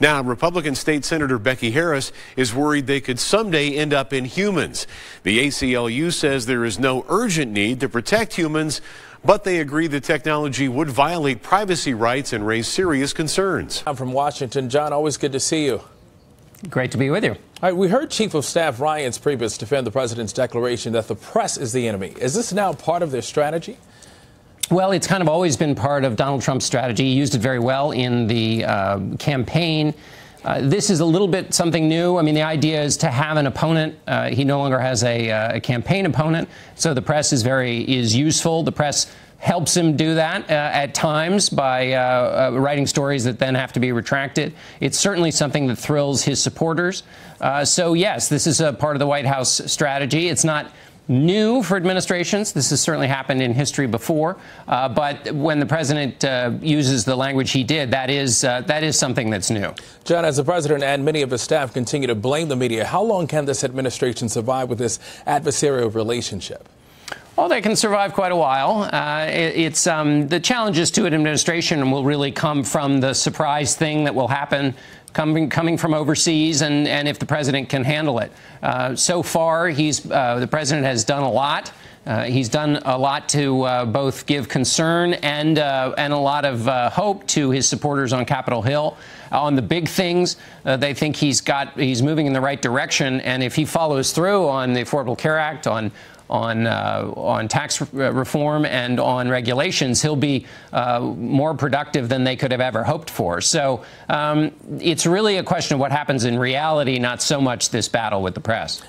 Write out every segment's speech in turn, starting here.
Now, Republican State Senator Becky Harris is worried they could someday end up in humans. The ACLU says there is no urgent need to protect humans, but they agree the technology would violate privacy rights and raise serious concerns. I'm from Washington. John, always good to see you. Great to be with you. All right, we heard Chief of Staff Reince Priebus defend the president's declaration that the press is the enemy. Is this now part of their strategy? Well, it's kind of always been part of Donald Trump's strategy. He used it very well in the campaign. This is a little bit something new. I mean, the idea is to have an opponent. He no longer has a campaign opponent, so the press is useful. The press helps him do that at times by writing stories that then have to be retracted. It's certainly something that thrills his supporters. So, yes, this is a part of the White House strategy. It's not new for administrations. This has certainly happened in history before. But when the president uses the language he did, that is something that's new. John, as the president and many of his staff continue to blame the media, how long can this administration survive with this adversarial relationship? Oh, they can survive quite a while. The challenges to an administration will really come from the surprise thing that will happen coming from overseas and if the president can handle it. So far, the president has done a lot. He's done a lot to both give concern and a lot of hope to his supporters on Capitol Hill. On the big things, they think he's moving in the right direction. And if he follows through on the Affordable Care Act, on tax reform and on regulations, he'll be more productive than they could have ever hoped for. So it's really a question of what happens in reality, not so much this battle with the press.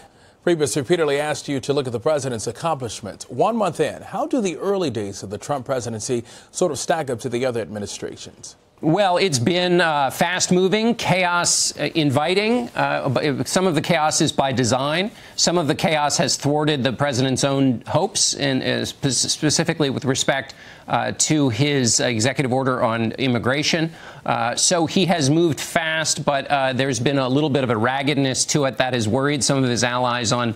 Priebus, repeatedly asked you to look at the president's accomplishments. 1 month in, how do the early days of the Trump presidency sort of stack up to the other administrations? Well, it's been fast-moving, chaos-inviting. Some of the chaos is by design. Some of the chaos has thwarted the president's own hopes, and specifically with respect to his executive order on immigration. So he has moved fast, but there's been a little bit of a raggedness to it that has worried some of his allies on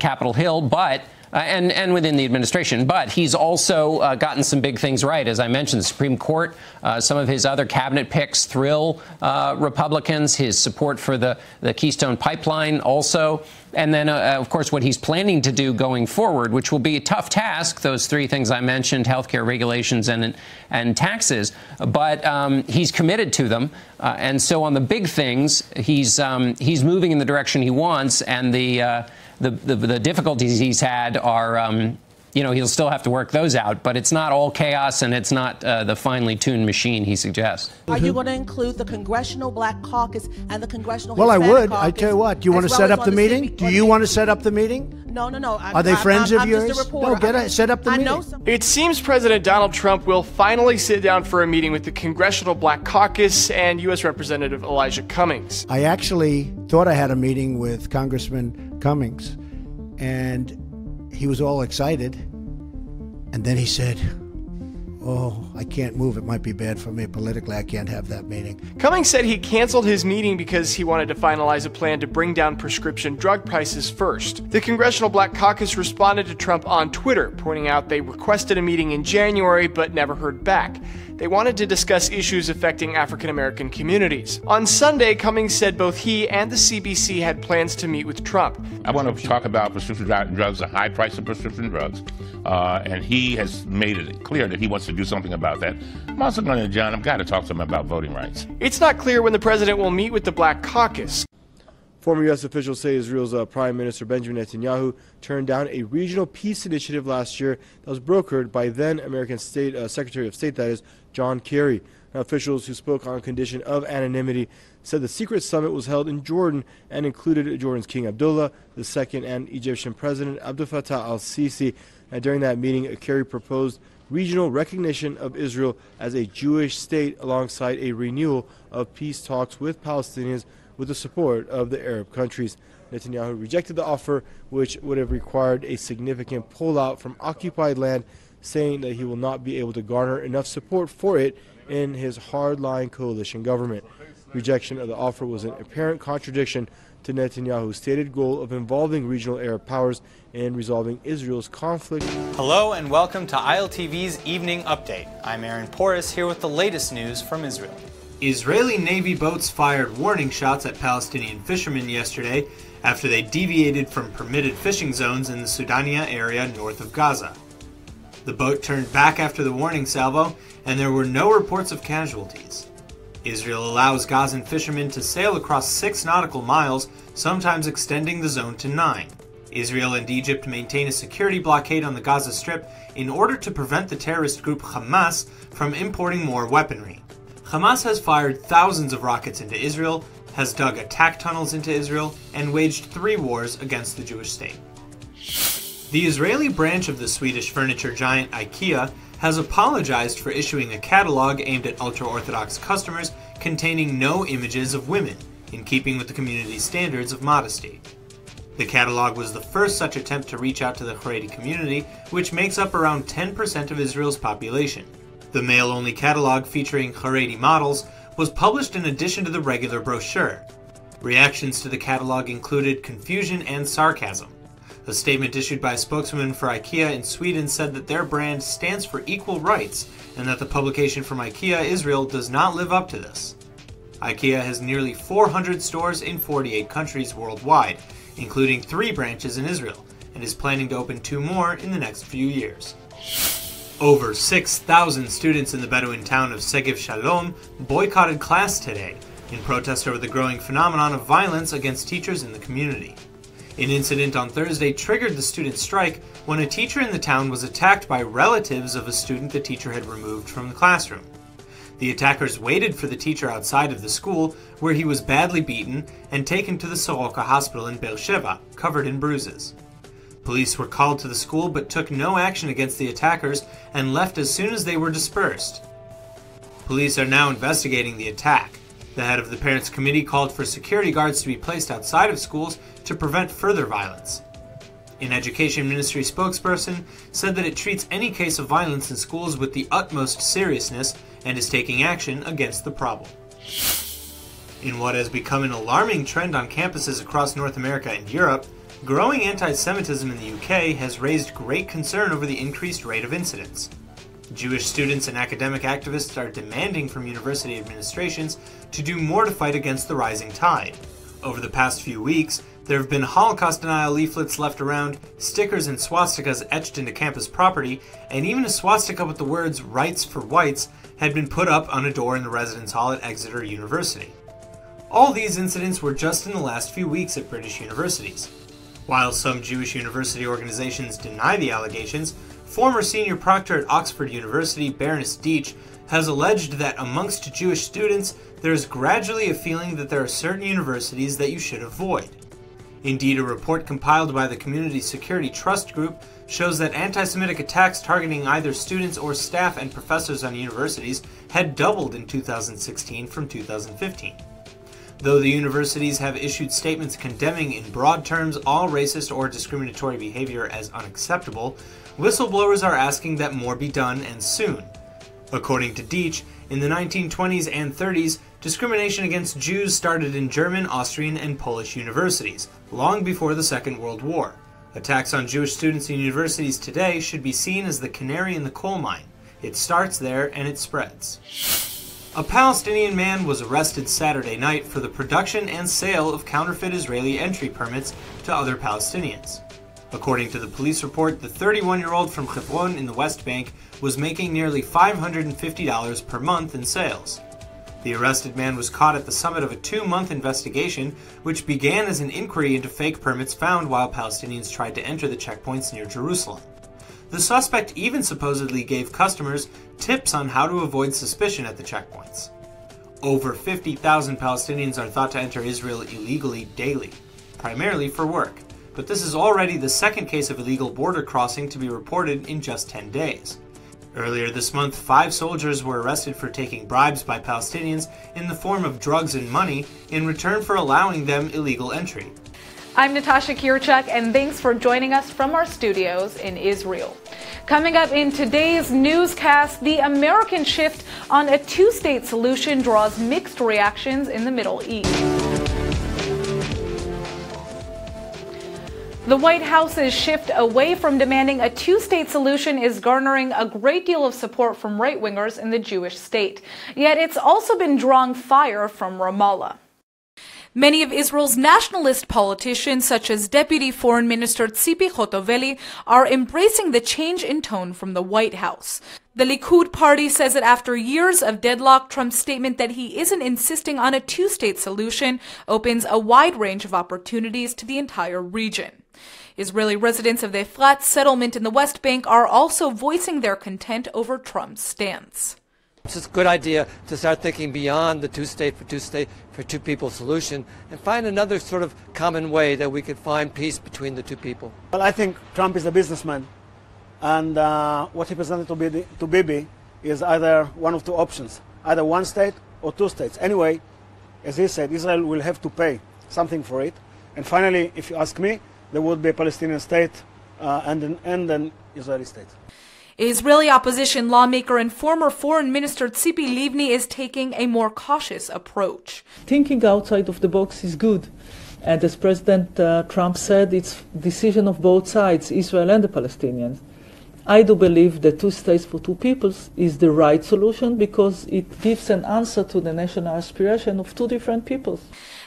Capitol Hill. But and within the administration. But he's also gotten some big things right. As I mentioned, the Supreme Court, some of his other cabinet picks thrill Republicans, his support for the Keystone pipeline also. And then, of course, what he's planning to do going forward, which will be a tough task, those three things I mentioned, health care regulations and taxes. But he's committed to them. And so on the big things, he's moving in the direction he wants. And the difficulties he's had are, he'll still have to work those out, but it's not all chaos and it's not the finely tuned machine he suggests. Are you going to include the Congressional Black Caucus and the Congressional Hispanic Caucus? Well, I would. I tell you what, do you want to set up the meeting? Do you want to set up the meeting? No. Are they friends of yours? No, set up the meeting. It seems President Donald Trump will finally sit down for a meeting with the Congressional Black Caucus and U.S. Representative Elijah Cummings. I actually thought I had a meeting with Congressman Cummings, and he was all excited. And then he said, "Oh, I can't move. It might be bad for me politically. I can't have that meeting." Cummings said he canceled his meeting because he wanted to finalize a plan to bring down prescription drug prices first. The Congressional Black Caucus responded to Trump on Twitter, pointing out they requested a meeting in January but never heard back. They wanted to discuss issues affecting African-American communities. On Sunday, Cummings said both he and the CBC had plans to meet with Trump. I want to talk about prescription drugs, the high price of prescription drugs, and he has made it clear that he wants to do something about that. I'm also going to, John, I've got to talk to him about voting rights. It's not clear when the president will meet with the Black Caucus. Former U.S. officials say Israel's Prime Minister Benjamin Netanyahu turned down a regional peace initiative last year that was brokered by then American State Secretary of State, that is, John Kerry. Now, officials who spoke on condition of anonymity said the secret summit was held in Jordan and included Jordan's King Abdullah II and Egyptian President Abdel Fattah al-Sisi. During that meeting, Kerry proposed regional recognition of Israel as a Jewish state alongside a renewal of peace talks with Palestinians with the support of the Arab countries. Netanyahu rejected the offer, which would have required a significant pullout from occupied land, saying that he will not be able to garner enough support for it in his hardline coalition government. Rejection of the offer was an apparent contradiction to Netanyahu's stated goal of involving regional Arab powers in resolving Israel's conflict. Hello and welcome to ILTV's Evening Update. I'm Aaron Porus, here with the latest news from Israel. Israeli Navy boats fired warning shots at Palestinian fishermen yesterday after they deviated from permitted fishing zones in the Sudania area north of Gaza. The boat turned back after the warning salvo, and there were no reports of casualties. Israel allows Gazan fishermen to sail across 6 nautical miles, sometimes extending the zone to 9. Israel and Egypt maintain a security blockade on the Gaza Strip in order to prevent the terrorist group Hamas from importing more weaponry. Hamas has fired thousands of rockets into Israel, has dug attack tunnels into Israel, and waged 3 wars against the Jewish state. The Israeli branch of the Swedish furniture giant IKEA has apologized for issuing a catalog aimed at ultra-Orthodox customers containing no images of women, in keeping with the community's standards of modesty. The catalog was the first such attempt to reach out to the Haredi community, which makes up around 10% of Israel's population. The male-only catalog featuring Haredi models was published in addition to the regular brochure. Reactions to the catalog included confusion and sarcasm. A statement issued by a spokesman for IKEA in Sweden said that their brand stands for equal rights and that the publication from IKEA Israel does not live up to this. IKEA has nearly 400 stores in 48 countries worldwide, including 3 branches in Israel, and is planning to open 2 more in the next few years. Over 6,000 students in the Bedouin town of Segev Shalom boycotted class today in protest over the growing phenomenon of violence against teachers in the community. An incident on Thursday triggered the student strike when a teacher in the town was attacked by relatives of a student the teacher had removed from the classroom. The attackers waited for the teacher outside of the school, where he was badly beaten and taken to the Soroka Hospital in Beersheba, covered in bruises. Police were called to the school but took no action against the attackers and left as soon as they were dispersed. Police are now investigating the attack. The head of the parents' committee called for security guards to be placed outside of schools to prevent further violence. An Education Ministry spokesperson said that it treats any case of violence in schools with the utmost seriousness and is taking action against the problem. In what has become an alarming trend on campuses across North America and Europe, growing anti-Semitism in the UK has raised great concern over the increased rate of incidents. Jewish students and academic activists are demanding from university administrations to do more to fight against the rising tide. Over the past few weeks, there have been Holocaust denial leaflets left around, stickers and swastikas etched into campus property, and even a swastika with the words "Rights for Whites" had been put up on a door in the residence hall at Exeter University. All these incidents were just in the last few weeks at British universities. While some Jewish university organizations deny the allegations, former senior proctor at Oxford University, Baroness Deech, has alleged that amongst Jewish students, there is gradually a feeling that there are certain universities that you should avoid. Indeed, a report compiled by the Community Security Trust Group shows that anti-Semitic attacks targeting either students or staff and professors on universities had doubled in 2016 from 2015. Though the universities have issued statements condemning in broad terms all racist or discriminatory behavior as unacceptable, whistleblowers are asking that more be done, and soon. According to Deech, in the 1920s and 30s, discrimination against Jews started in German, Austrian, and Polish universities, long before the Second World War. Attacks on Jewish students in universities today should be seen as the canary in the coal mine. It starts there and it spreads. A Palestinian man was arrested Saturday night for the production and sale of counterfeit Israeli entry permits to other Palestinians. According to the police report, the 31-year-old from Hebron in the West Bank was making nearly $550 per month in sales. The arrested man was caught at the summit of a 2-month investigation, which began as an inquiry into fake permits found while Palestinians tried to enter the checkpoints near Jerusalem. The suspect even supposedly gave customers tips on how to avoid suspicion at the checkpoints. Over 50,000 Palestinians are thought to enter Israel illegally daily, primarily for work, but this is already the second case of illegal border crossing to be reported in just 10 days. Earlier this month, 5 soldiers were arrested for taking bribes by Palestinians in the form of drugs and money in return for allowing them illegal entry. I'm Natasha Kirchuk, and thanks for joining us from our studios in Israel. Coming up in today's newscast, the American shift on a 2-state solution draws mixed reactions in the Middle East. The White House's shift away from demanding a two-state solution is garnering a great deal of support from right-wingers in the Jewish state. Yet it's also been drawing fire from Ramallah. Many of Israel's nationalist politicians, such as Deputy Foreign Minister Tzipi Hotovely, are embracing the change in tone from the White House. The Likud Party says that after years of deadlock, Trump's statement that he isn't insisting on a two-state solution opens a wide range of opportunities to the entire region. Israeli residents of the Efrat settlement in the West Bank are also voicing their content over Trump's stance. It's a good idea to start thinking beyond the two-state for two people solution and find another sort of common way that we could find peace between the two people. Well, I think Trump is a businessman. And what he presented to Bibi is either one of two options, either one state or two states. Anyway, as he said, Israel will have to pay something for it. And finally, if you ask me, there would be a Palestinian state and an Israeli state. Israeli opposition lawmaker and former Foreign Minister Tzipi Livni is taking a more cautious approach. Thinking outside of the box is good. And as President Trump said, it's a decision of both sides, Israel and the Palestinians. I do believe that two states for two peoples is the right solution because it gives an answer to the national aspiration of two different peoples.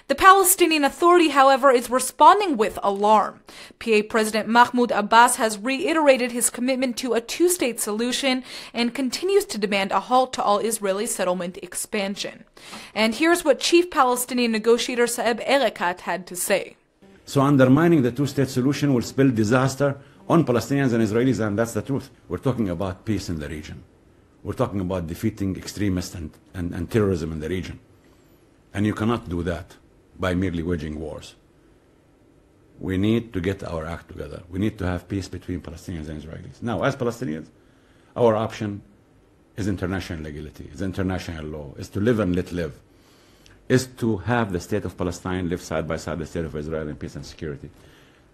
The Palestinian Authority, however, is responding with alarm. PA President Mahmoud Abbas has reiterated his commitment to a two-state solution and continues to demand a halt to all Israeli settlement expansion. And here's what Chief Palestinian Negotiator Saeb Erekat had to say. So undermining the two-state solution will spell disaster on Palestinians and Israelis, and that's the truth. We're talking about peace in the region. We're talking about defeating extremists and terrorism in the region. And you cannot do that by merely waging wars. We need to get our act together. We need to have peace between Palestinians and Israelis. Now, as Palestinians, our option is international legality, is international law, is to live and let live, is to have the state of Palestine live side by side the state of Israel in peace and security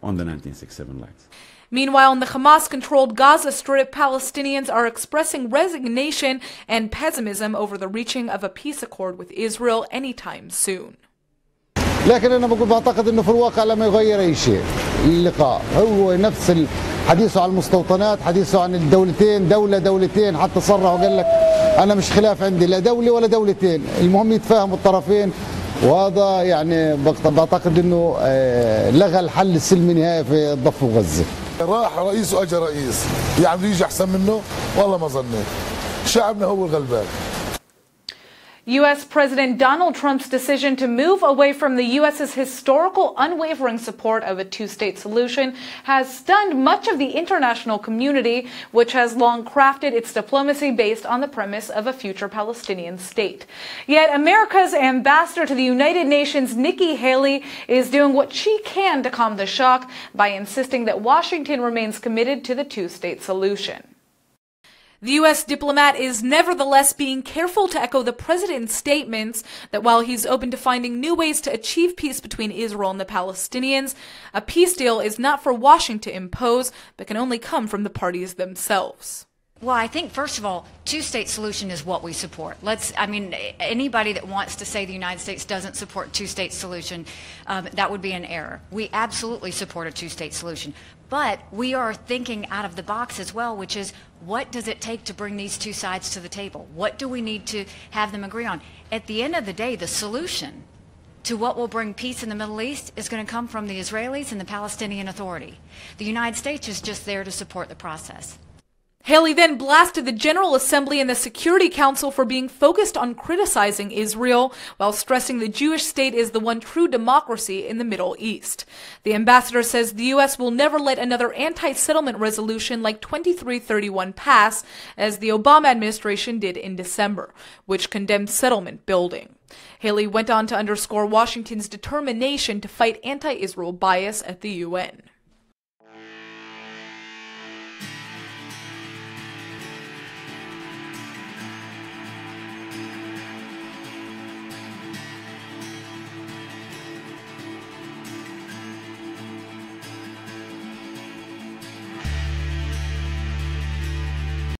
on the 1967 lines. Meanwhile, in the Hamas-controlled Gaza Strip, Palestinians are expressing resignation and pessimism over the reaching of a peace accord with Israel anytime soon. لكن أنا بقول بعتقد إنه في الواقع لما يغير أي شيء اللقاء هو نفس حديثه عن المستوطنات حديثه عن الدولتين دولة دولتين حتى صرح وقال لك أنا مش خلاف عندي لا دولة ولا دولتين المهم يتفاهموا الطرفين وهذا يعني بعتقد إنه لغى الحل السلمي نهائي في ضفة غزة راح رئيس وأجى رئيس يعني يجي أحسن منه والله ما ظنيت شعبنا هو الغلبان U.S. President Donald Trump's decision to move away from the U.S.'s historical unwavering support of a two-state solution has stunned much of the international community, which has long crafted its diplomacy based on the premise of a future Palestinian state. Yet America's ambassador to the United Nations, Nikki Haley, is doing what she can to calm the shock by insisting that Washington remains committed to the two-state solution. The U.S. diplomat is nevertheless being careful to echo the president's statements that while he's open to finding new ways to achieve peace between Israel and the Palestinians, a peace deal is not for Washington to impose, but can only come from the parties themselves. Well, I think, first of all, two-state solution is what we support. Anybody that wants to say the United States doesn't support two-state solution, that would be an error. We absolutely support a two-state solution. But we are thinking out of the box as well, which is what does it take to bring these two sides to the table? What do we need to have them agree on? At the end of the day, the solution to what will bring peace in the Middle East is going to come from the Israelis and the Palestinian Authority. The United States is just there to support the process. Haley then blasted the General Assembly and the Security Council for being focused on criticizing Israel, while stressing the Jewish state is the one true democracy in the Middle East. The ambassador says the U.S. will never let another anti-settlement resolution like 2331 pass, as the Obama administration did in December, which condemned settlement building. Haley went on to underscore Washington's determination to fight anti-Israel bias at the UN.